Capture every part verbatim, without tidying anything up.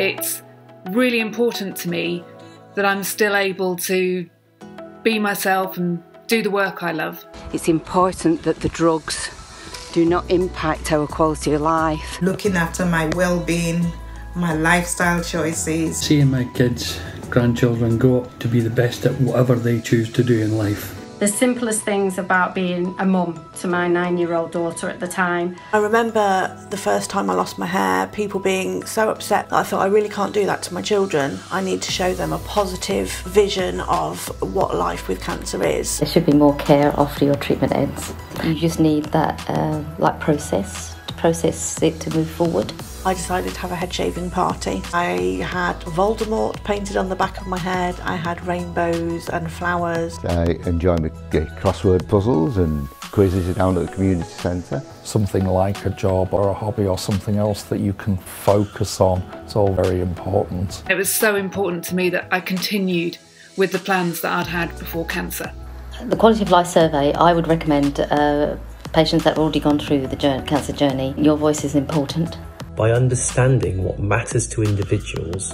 it's really important to me that I'm still able to be myself and do the work I love. It's important that the drugs do not impact our quality of life. Looking after my well-being, my lifestyle choices. Seeing my kids, grandchildren grow up to be the best at whatever they choose to do in life. The simplest things about being a mum to my nine-year-old daughter at the time. I remember the first time I lost my hair, people being so upset that I thought, I really can't do that to my children. I need to show them a positive vision of what life with cancer is. There should be more care after your treatment ends. You just need that uh, like process, to process it to move forward. I decided to have a head shaving party. I had Voldemort painted on the back of my head. I had rainbows and flowers. I enjoy my crossword puzzles and quizzes down at the community centre. Something like a job or a hobby or something else that you can focus on, it's all very important. It was so important to me that I continued with the plans that I'd had before cancer. The quality of life survey, I would recommend uh, patients that have already gone through the journey, cancer journey. Your voice is important. By understanding what matters to individuals,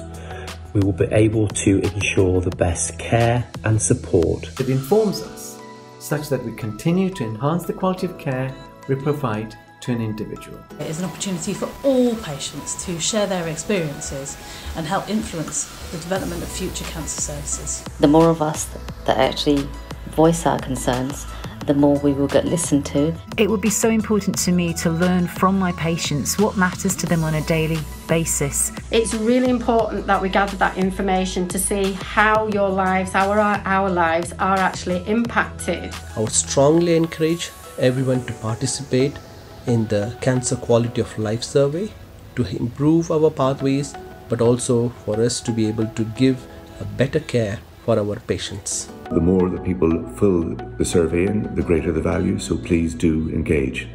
we will be able to ensure the best care and support. It informs us, such that we continue to enhance the quality of care we provide to an individual. It is an opportunity for all patients to share their experiences and help influence the development of future cancer services. The more of us that actually voice our concerns, the more we will get listened to. It would be so important to me to learn from my patients what matters to them on a daily basis. It's really important that we gather that information to see how your lives, our, our lives are actually impacted. I would strongly encourage everyone to participate in the Cancer Quality of Life Survey to improve our pathways, but also for us to be able to give a better care for our patients. The more that people fill the survey in, the greater the value, so please do engage.